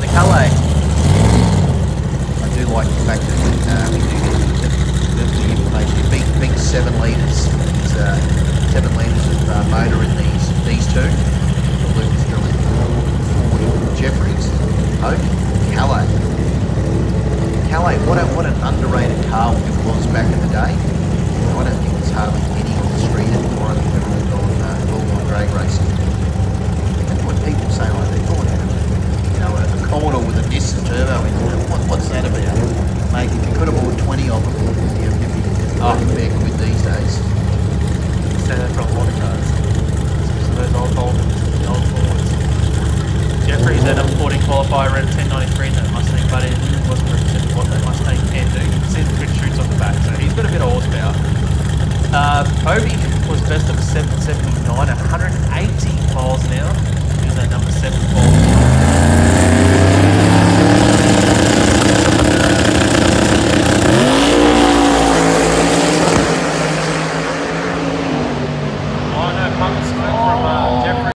the colour. I do like the fact that we do the big 7 litres. It's 7 litres of motor in these two. The blue is drilling 40 Jeffries, Oak, Calais. Calais, what an underrated car it was back in the day. I don't think there's hardly any on the street anymore. I think they're all on drag racing. That's what people say, like they're calling it, you know, a Corner with a Nissan turbo in it. What's that about? Mate, you could have bought 20 of them if they're good these days. Say that for a lot of cars. Especially those old Fords. Jeffries had a 14 qualifier around 1093 in that Mustang, but it wasn't represented what that Mustang can do. You can see the good shoots off the back, so he's got a bit of horsepower. Povey was best of a 779er